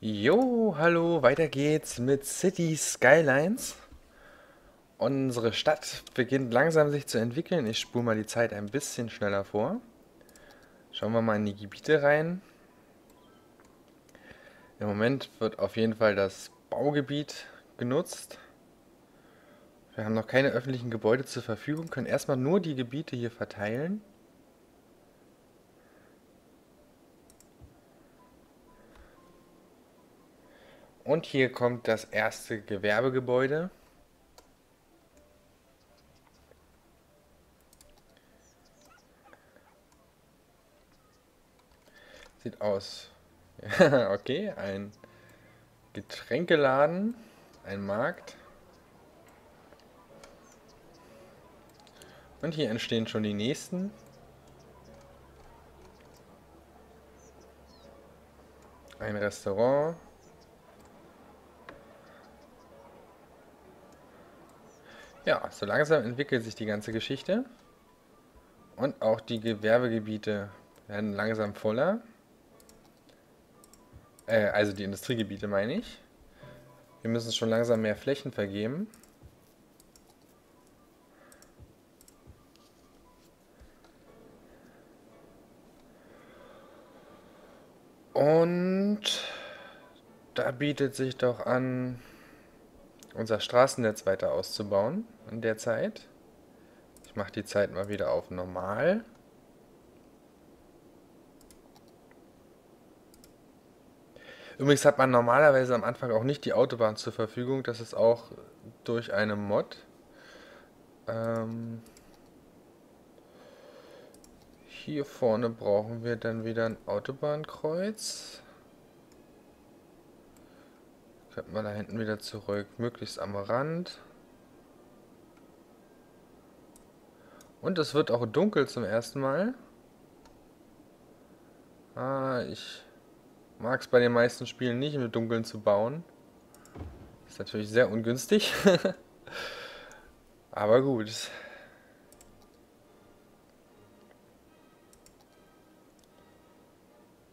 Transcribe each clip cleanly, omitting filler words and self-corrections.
Jo, hallo, weiter geht's mit Cities: Skylines. Unsere Stadt beginnt langsam sich zu entwickeln. Ich spule mal die Zeit ein bisschen schneller vor. Schauen wir mal in die Gebiete rein. Im Moment wird auf jeden Fall das Baugebiet genutzt. Wir haben noch keine öffentlichen Gebäude zur Verfügung, können erstmal nur die Gebiete hier verteilen. Und hier kommt das erste Gewerbegebäude. Sieht aus. Okay, ein Getränkeladen, ein Markt. Und hier entstehen schon die nächsten. Ein Restaurant. Ja, so langsam entwickelt sich die ganze Geschichte. Und auch die Gewerbegebiete werden langsam voller. Also die Industriegebiete meine ich. Wir müssen schon langsam mehr Flächen vergeben. Und da bietet sich doch an, unser Straßennetz weiter auszubauen in der Zeit. Ich mache die Zeit mal wieder auf normal. Übrigens hat man normalerweise am Anfang auch nicht die Autobahn zur Verfügung. Das ist auch durch eine Mod. Hier vorne brauchen wir dann wieder ein Autobahnkreuz. Könnten wir da hinten wieder zurück, möglichst am Rand. Und es wird auch dunkel zum ersten Mal. Ich mag es bei den meisten Spielen nicht, mit Dunkeln zu bauen. Ist natürlich sehr ungünstig. Aber gut.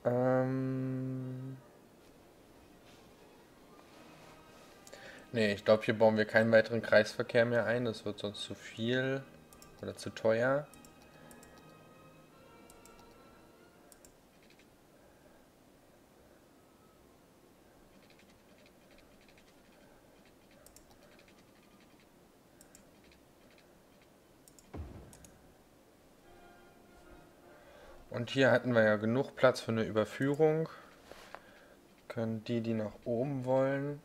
Ne, ich glaube, hier bauen wir keinen weiteren Kreisverkehr mehr ein. Das wird sonst zu viel oder zu teuer. Und hier hatten wir ja genug Platz für eine Überführung. Können die nach oben wollen,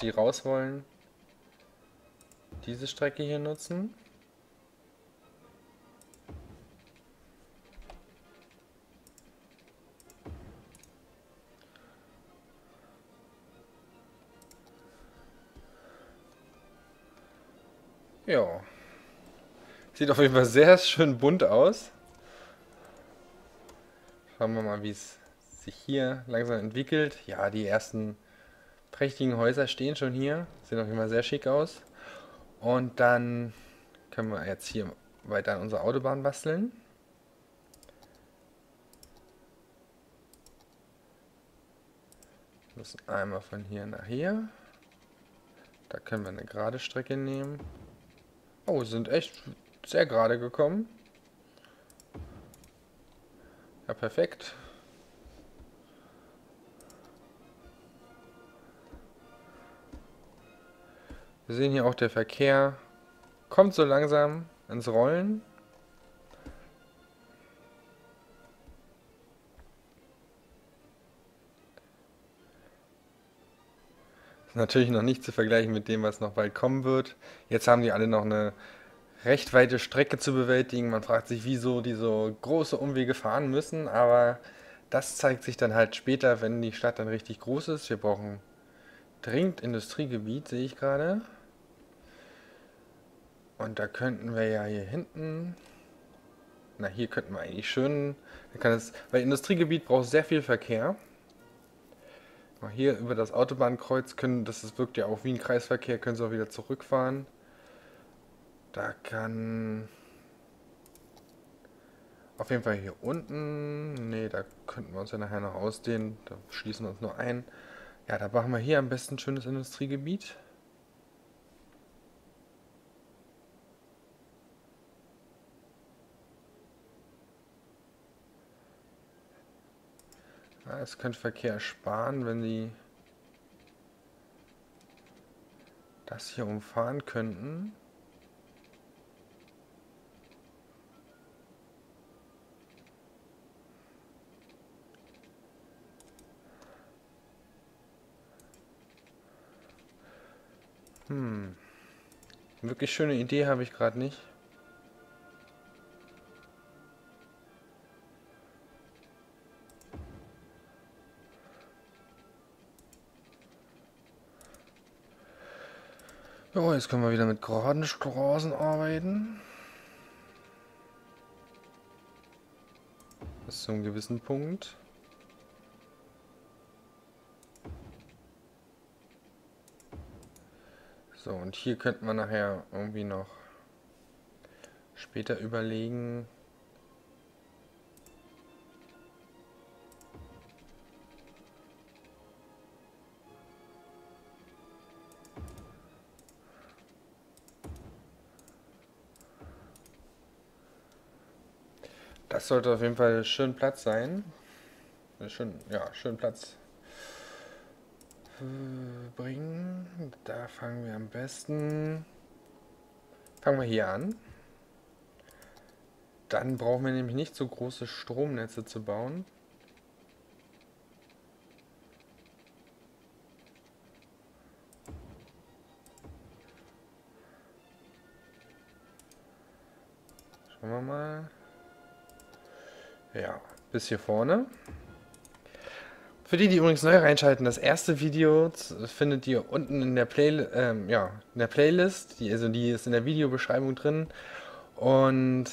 die raus wollen, diese Strecke hier nutzen. Ja. Sieht auf jeden Fall sehr schön bunt aus. Schauen wir mal, wie es sich hier langsam entwickelt. Ja, die ersten prächtigen Häuser stehen schon hier. Sehen auf jeden Fall sehr schick aus. Und dann können wir jetzt hier weiter an unserer Autobahn basteln. Wir müssen einmal von hier nach hier. Da können wir eine gerade Strecke nehmen. Oh, sind echt sehr gerade gekommen. Ja, perfekt. Wir sehen hier auch, der Verkehr kommt so langsam ins Rollen. Ist natürlich noch nicht zu vergleichen mit dem, was noch bald kommen wird. Jetzt haben die alle noch eine recht weite Strecke zu bewältigen. Man fragt sich, wieso die so große Umwege fahren müssen, aber das zeigt sich dann halt später, wenn die Stadt dann richtig groß ist. Wir brauchen dringend Industriegebiet, sehe ich gerade. Und da könnten wir ja hier hinten... Na, hier könnten wir eigentlich schön... Weil Industriegebiet braucht sehr viel Verkehr. Mal hier über das Autobahnkreuz können, das wirkt ja auch wie ein Kreisverkehr, können sie auch wieder zurückfahren. Auf jeden Fall hier unten. Ne, da könnten wir uns ja nachher noch ausdehnen. Da schließen wir uns nur ein. Ja, da machen wir hier am besten ein schönes Industriegebiet. Ja, es könnte Verkehr sparen, wenn die das hier umfahren könnten. Wirklich schöne Idee habe ich gerade nicht. Jo, jetzt können wir wieder mit geraden Straßen arbeiten. Bis zu einem gewissen Punkt. So, und hier könnten wir nachher irgendwie noch später überlegen. Das sollte auf jeden Fall schön Platz sein. Schön, ja, schön Platz bringen. Da fangen wir am besten. Fangen wir hier an. Dann brauchen wir nämlich nicht so große Stromnetze zu bauen. Schauen wir mal. Ja, bis hier vorne. Für die, die übrigens neu reinschalten, das erste Video findet ihr unten in der, in der Playlist. Die ist in der Videobeschreibung drin. Und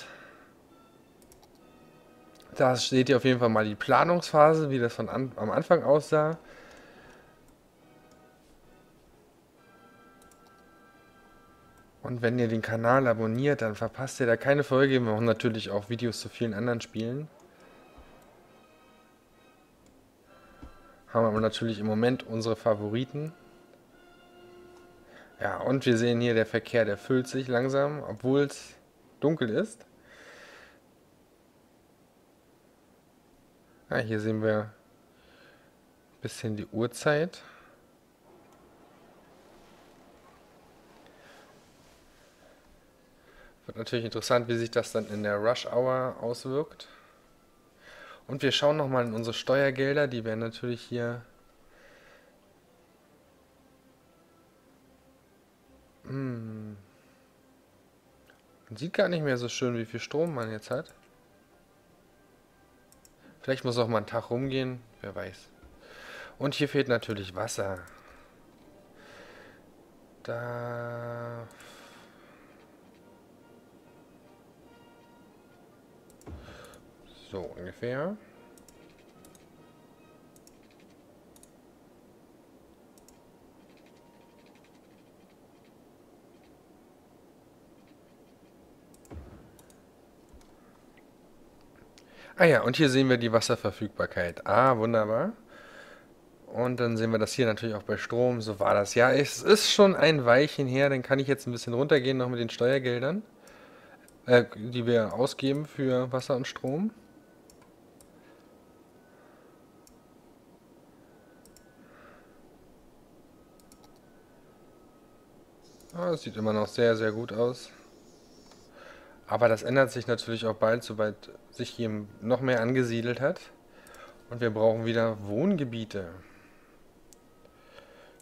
da seht ihr auf jeden Fall mal die Planungsphase, wie das von am Anfang aussah. Und wenn ihr den Kanal abonniert, dann verpasst ihr da keine Folge. Wir machen natürlich auch Videos zu vielen anderen Spielen. Haben wir natürlich im Moment unsere Favoriten. Ja, und wir sehen hier, der Verkehr, der füllt sich langsam, obwohl es dunkel ist. Ja, hier sehen wir ein bisschen die Uhrzeit. Wird natürlich interessant, wie sich das dann in der Rush Hour auswirkt. Und wir schauen nochmal in unsere Steuergelder, die werden natürlich hier Man sieht gar nicht mehr so schön, wie viel Strom man jetzt hat. Vielleicht muss auch mal ein Tag rumgehen, wer weiß. Und hier fehlt natürlich Wasser. Da so ungefähr. Ah ja, und hier sehen wir die Wasserverfügbarkeit. Ah, wunderbar. Und dann sehen wir das hier natürlich auch bei Strom. So war das. Ja, es ist schon ein Weilchen her. Dann kann ich jetzt ein bisschen runtergehen noch mit den Steuergeldern, die wir ausgeben für Wasser und Strom. Das sieht immer noch sehr, sehr gut aus. Aber das ändert sich natürlich auch bald, sobald sich hier noch mehr angesiedelt hat. Und wir brauchen wieder Wohngebiete.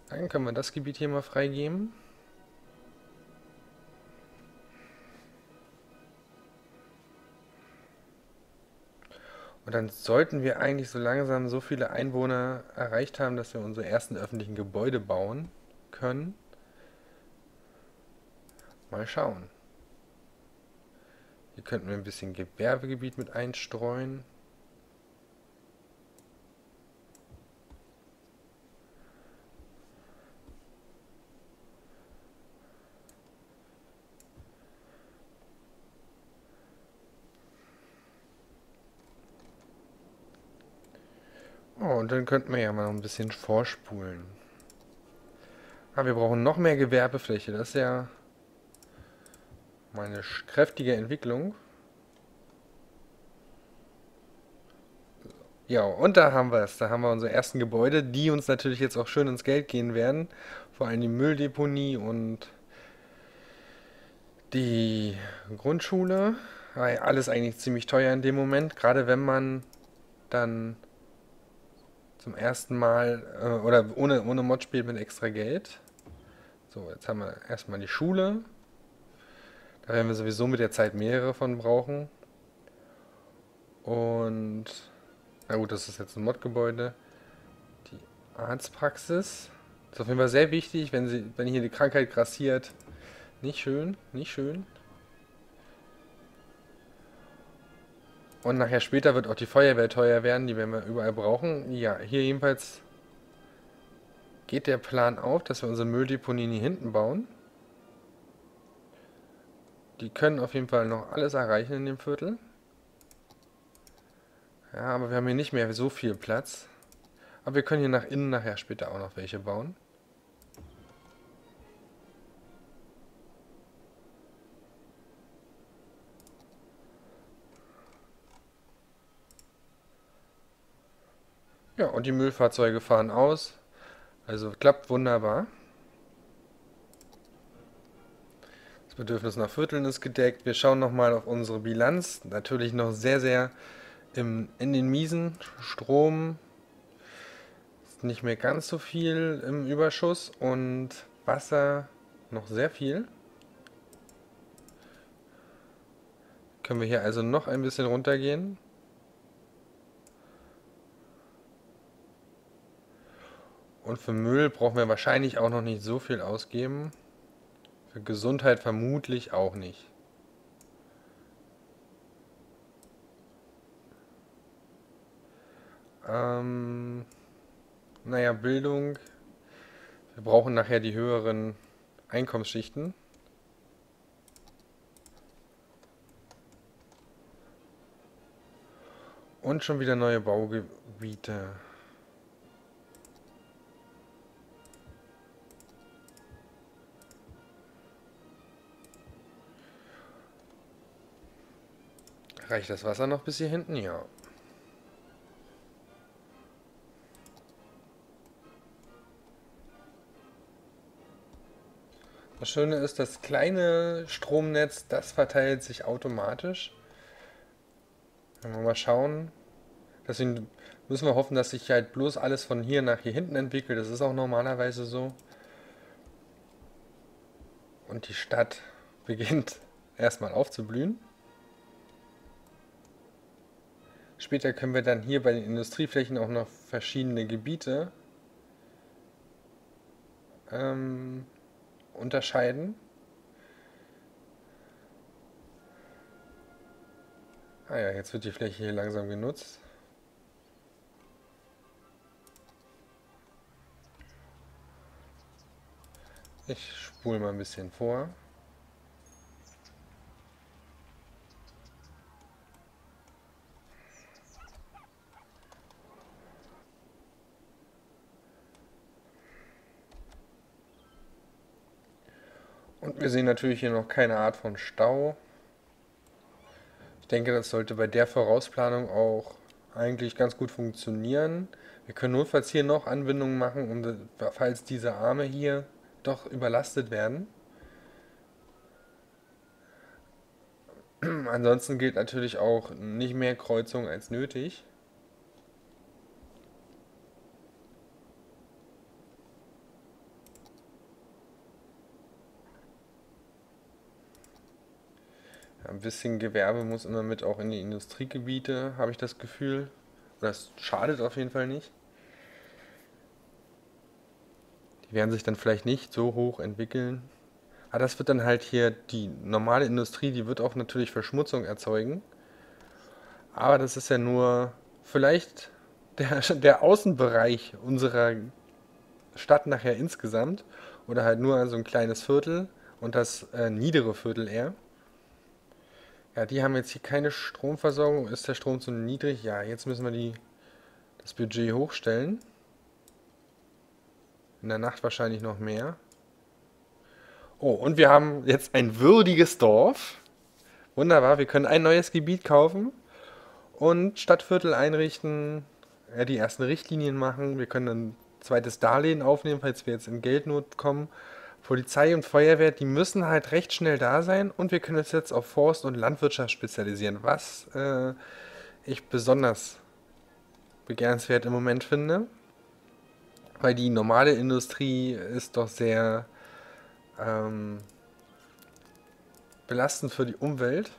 Dann können wir das Gebiet hier mal freigeben. Und dann sollten wir eigentlich so langsam so viele Einwohner erreicht haben, dass wir unsere ersten öffentlichen Gebäude bauen können. Mal schauen. Hier könnten wir ein bisschen Gewerbegebiet mit einstreuen. Oh, und dann könnten wir ja mal noch ein bisschen vorspulen. Ah, wir brauchen noch mehr Gewerbefläche. Das ist ja meine kräftige Entwicklung. Ja, und da haben wir es. Da haben wir unsere ersten Gebäude, die uns natürlich jetzt auch schön ins Geld gehen werden. Vor allem die Mülldeponie und die Grundschule. Alles eigentlich ziemlich teuer in dem Moment. Gerade wenn man dann zum ersten Mal oder ohne Mod spielt mit extra Geld. So, jetzt haben wir erstmal die Schule. Da werden wir sowieso mit der Zeit mehrere von brauchen. Und na gut, das ist jetzt ein Mod-Gebäude. Die Arztpraxis. Das ist auf jeden Fall sehr wichtig, wenn hier die Krankheit grassiert. Nicht schön, nicht schön. Und nachher später wird auch die Feuerwehr teuer werden, die werden wir überall brauchen. Ja, hier jedenfalls geht der Plan auf, dass wir unsere Mülldeponien hier hinten bauen. Die können auf jeden Fall noch alles erreichen in dem Viertel. Ja, aber wir haben hier nicht mehr so viel Platz. Aber wir können hier nach innen nachher später auch noch welche bauen. Ja, und die Müllfahrzeuge fahren aus. Also klappt wunderbar. Das Bedürfnis nach Vierteln ist gedeckt. Wir schauen nochmal auf unsere Bilanz. Natürlich noch sehr, sehr in den Miesen. Strom ist nicht mehr ganz so viel im Überschuss und Wasser noch sehr viel. Können wir hier also noch ein bisschen runtergehen. Und für Müll brauchen wir wahrscheinlich auch noch nicht so viel ausgeben. Für Gesundheit vermutlich auch nicht. Naja, Bildung. Wir brauchen nachher die höheren Einkommensschichten. Und schon wieder neue Baugebiete. Reicht das Wasser noch bis hier hinten? Ja. Das Schöne ist, das kleine Stromnetz, das verteilt sich automatisch. Wenn wir mal schauen. Deswegen müssen wir hoffen, dass sich halt bloß alles von hier nach hier hinten entwickelt. Das ist auch normalerweise so. Und die Stadt beginnt erstmal aufzublühen. Später können wir dann hier bei den Industrieflächen auch noch verschiedene Gebiete unterscheiden. Ah ja, jetzt wird die Fläche hier langsam genutzt. Ich spule mal ein bisschen vor. Und wir sehen natürlich hier noch keine Art von Stau. Ich denke, das sollte bei der Vorausplanung auch eigentlich ganz gut funktionieren. Wir können notfalls hier noch Anbindungen machen, falls diese Arme hier doch überlastet werden. Ansonsten gilt natürlich auch nicht mehr Kreuzung als nötig. Ein bisschen Gewerbe muss immer mit auch in die Industriegebiete, habe ich das Gefühl. Das schadet auf jeden Fall nicht. Die werden sich dann vielleicht nicht so hoch entwickeln. Aber das wird dann halt hier die normale Industrie, die wird auch natürlich Verschmutzung erzeugen. Aber das ist ja nur vielleicht der Außenbereich unserer Stadt nachher insgesamt. Oder halt nur so ein kleines Viertel und das niedere Viertel eher. Ja, die haben jetzt hier keine Stromversorgung. Ist der Strom zu niedrig? Ja, jetzt müssen wir das Budget hochstellen. In der Nacht wahrscheinlich noch mehr. Oh, und wir haben jetzt ein würdiges Dorf. Wunderbar, wir können ein neues Gebiet kaufen und Stadtviertel einrichten, die ersten Richtlinien machen. Wir können ein zweites Darlehen aufnehmen, falls wir jetzt in Geldnot kommen. Polizei und Feuerwehr, die müssen halt recht schnell da sein. Und wir können uns jetzt auf Forst- und Landwirtschaft spezialisieren, was ich besonders begehrenswert im Moment finde. Weil die normale Industrie ist doch sehr belastend für die Umwelt.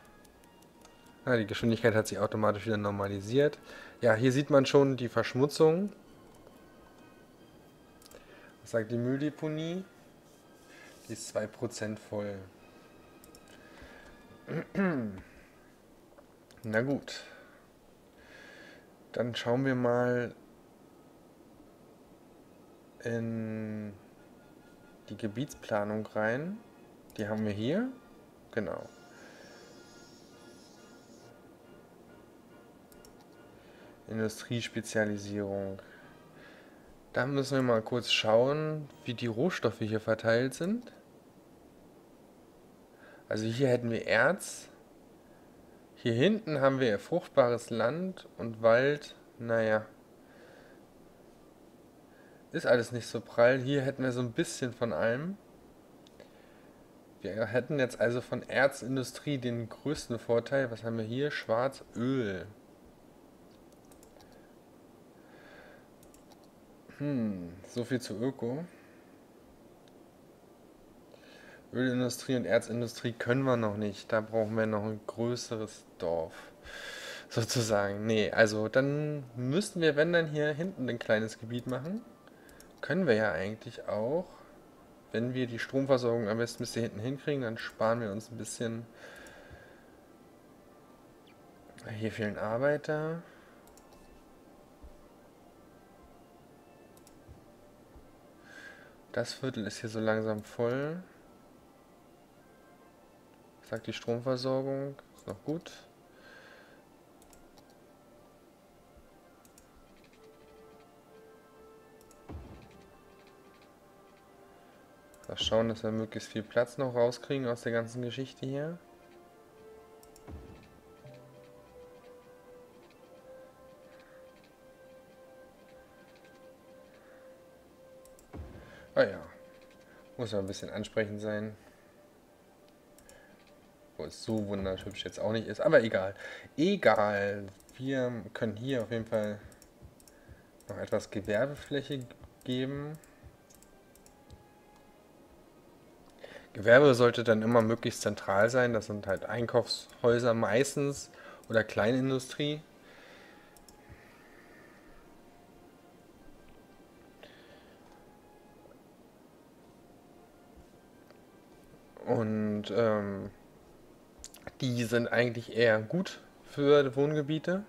Ja, die Geschwindigkeit hat sich automatisch wieder normalisiert. Ja, hier sieht man schon die Verschmutzung. Was sagt die Mülldeponie? Die ist 2% voll. Na gut. Dann schauen wir mal in die Gebietsplanung rein. Die haben wir hier. Genau. Industriespezialisierung. Da müssen wir mal kurz schauen, wie die Rohstoffe hier verteilt sind. Also hier hätten wir Erz. Hier hinten haben wir fruchtbares Land und Wald. Naja. Ist alles nicht so prall. Hier hätten wir so ein bisschen von allem. Wir hätten jetzt also von Erzindustrie den größten Vorteil. Was haben wir hier? Schwarzöl. So viel zu Öko. Ölindustrie und Erzindustrie können wir noch nicht. Da brauchen wir noch ein größeres Dorf. Sozusagen. Nee, also dann müssten wir, wenn dann hier hinten ein kleines Gebiet machen. Können wir ja eigentlich auch. Wenn wir die Stromversorgung am besten bis hier hinten hinkriegen, dann sparen wir uns ein bisschen. Hier fehlen Arbeiter. Das Viertel ist hier so langsam voll. Was sagt die Stromversorgung? Ist noch gut. Mal schauen, dass wir möglichst viel Platz noch rauskriegen aus der ganzen Geschichte hier. Ah ja, muss ja ein bisschen ansprechend sein. Wo es so wunderschön jetzt auch nicht ist, aber egal. Egal, wir können hier auf jeden Fall noch etwas Gewerbefläche geben. Gewerbe sollte dann immer möglichst zentral sein. Das sind halt Einkaufshäuser meistens oder Kleinindustrie. Und die sind eigentlich eher gut für Wohngebiete.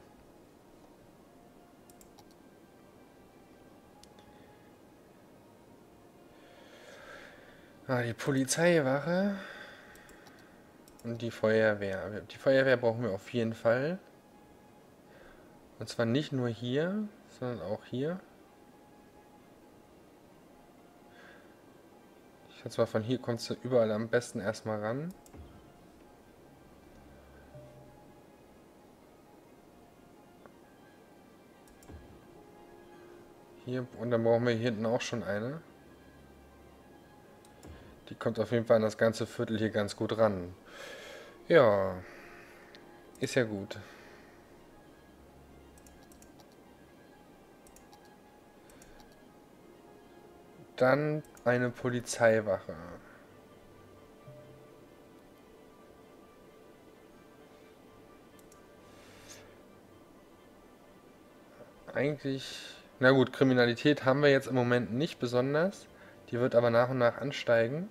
Ah, die Polizeiwache und die Feuerwehr. Die Feuerwehr brauchen wir auf jeden Fall. Und zwar nicht nur hier, sondern auch hier. Und zwar von hier kommst du überall am besten erstmal ran. Hier, und dann brauchen wir hier hinten auch schon eine. Die kommt auf jeden Fall an das ganze Viertel hier ganz gut ran. Ja, ist ja gut. Dann eine Polizeiwache. Eigentlich, na gut, Kriminalität haben wir jetzt im Moment nicht besonders. Die wird aber nach und nach ansteigen.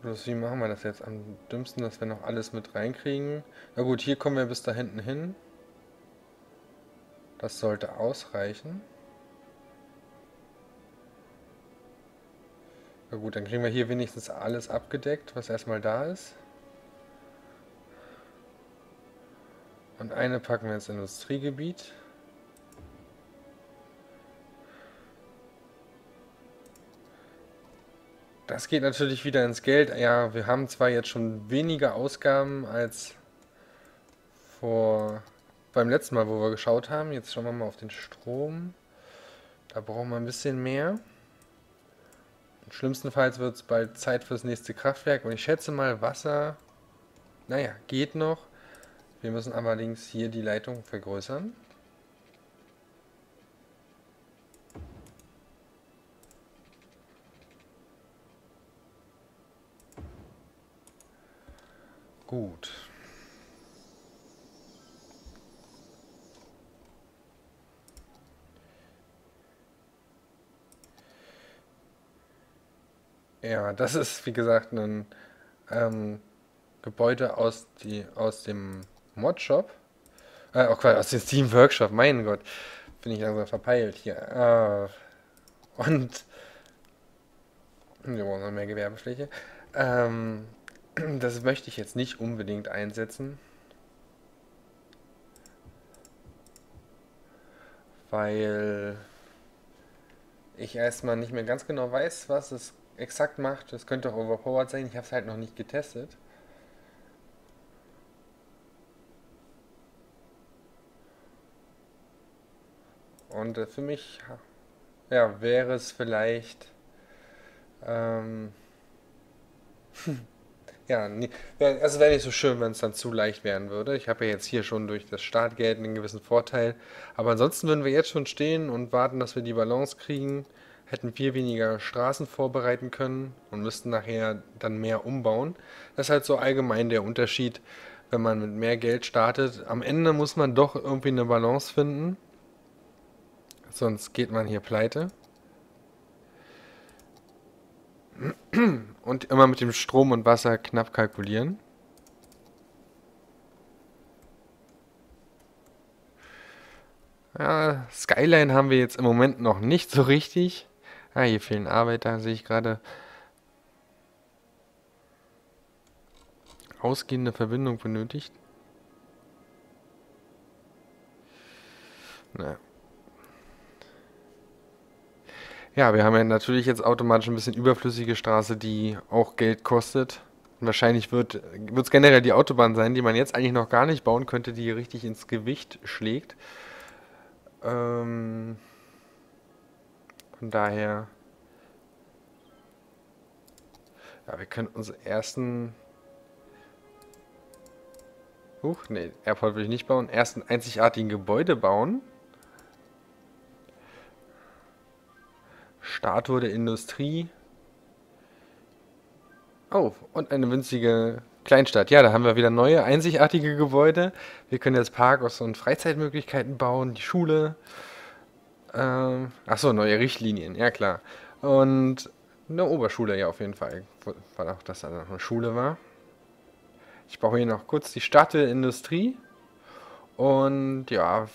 Bloß wie machen wir das jetzt am dümmsten, dass wir noch alles mit reinkriegen? Na gut, hier kommen wir bis da hinten hin. Das sollte ausreichen. Na gut, dann kriegen wir hier wenigstens alles abgedeckt, was erstmal da ist. Und eine packen wir ins Industriegebiet. Das geht natürlich wieder ins Geld. Ja, wir haben zwar jetzt schon weniger Ausgaben als vor beim letzten Mal, wo wir geschaut haben. Jetzt schauen wir mal auf den Strom. Da brauchen wir ein bisschen mehr. Schlimmstenfalls wird es bald Zeit fürs nächste Kraftwerk. Und ich schätze mal, Wasser, naja, geht noch. Wir müssen allerdings hier die Leitung vergrößern. Gut. Ja, das ist, wie gesagt, ein Gebäude aus dem Mod-Shop. Oh Quatsch, aus dem Steam-Workshop, mein Gott. Bin ich langsam verpeilt hier. Und wir brauchen noch mehr Gewerbefläche. Das möchte ich jetzt nicht unbedingt einsetzen. Weil ich erstmal nicht mehr ganz genau weiß, was es exakt macht. Das könnte auch overpowered sein. Ich habe es halt noch nicht getestet. Und für mich ja, wäre es vielleicht ja, also wäre nicht so schön, wenn es dann zu leicht werden würde. Ich habe ja jetzt hier schon durch das Startgeld einen gewissen Vorteil. Aber ansonsten würden wir jetzt schon stehen und warten, dass wir die Balance kriegen. Hätten viel weniger Straßen vorbereiten können und müssten nachher dann mehr umbauen. Das ist halt so allgemein der Unterschied, wenn man mit mehr Geld startet. Am Ende muss man doch irgendwie eine Balance finden, sonst geht man hier pleite. Und immer mit dem Strom und Wasser knapp kalkulieren. Ja, Skyline haben wir jetzt im Moment noch nicht so richtig. Ah, hier fehlen Arbeiter, sehe ich gerade. Ausgehende Verbindung benötigt. Na. Ja, wir haben ja natürlich jetzt automatisch ein bisschen überflüssige Straße, die auch Geld kostet. Und wahrscheinlich wird es generell die Autobahn sein, die man jetzt eigentlich noch gar nicht bauen könnte, die richtig ins Gewicht schlägt. Von daher, ja, wir können unseren ersten, nee, Airport will ich nicht bauen, ersten einzigartigen Gebäude bauen. Statue der Industrie. Oh, und eine winzige Kleinstadt. Ja, da haben wir wieder neue, einzigartige Gebäude. Wir können jetzt Parks und Freizeitmöglichkeiten bauen, die Schule. Achso, neue Richtlinien, ja klar. Und eine Oberschule, ja auf jeden Fall. Weil auch das dann noch eine Schule war. Ich baue hier noch kurz die Statue der Industrie. Und ja.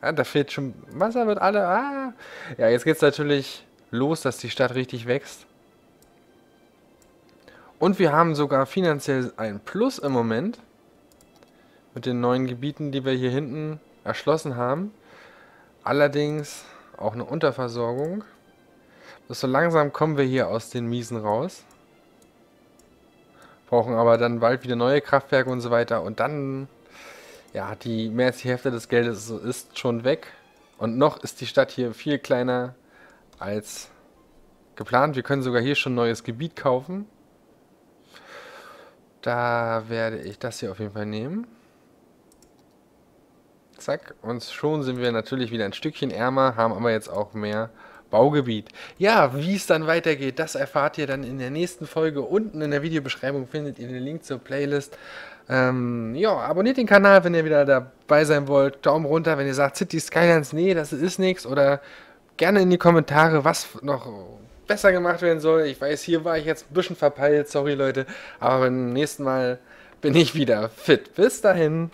Ja, da fehlt schon Wasser mit alle. Ah. Ja, jetzt geht's natürlich los, dass die Stadt richtig wächst. Und wir haben sogar finanziell ein Plus im Moment. Mit den neuen Gebieten, die wir hier hinten erschlossen haben. Allerdings auch eine Unterversorgung. Bis so langsam kommen wir hier aus den Miesen raus. Brauchen aber dann bald wieder neue Kraftwerke und so weiter. Und dann, ja, mehr als die Hälfte des Geldes ist schon weg. Und noch ist die Stadt hier viel kleiner als geplant. Wir können sogar hier schon ein neues Gebiet kaufen. Da werde ich das hier auf jeden Fall nehmen. Zack. Und schon sind wir natürlich wieder ein Stückchen ärmer, haben aber jetzt auch mehr Baugebiet. Ja, wie es dann weitergeht, das erfahrt ihr dann in der nächsten Folge. Unten in der Videobeschreibung findet ihr den Link zur Playlist. Ja, abonniert den Kanal, wenn ihr wieder dabei sein wollt. Daumen runter, wenn ihr sagt, Cities Skylines, nee, das ist nichts. Oder gerne in die Kommentare, was noch besser gemacht werden soll. Ich weiß, hier war ich jetzt ein bisschen verpeilt, sorry Leute, aber beim nächsten Mal bin ich wieder fit. Bis dahin!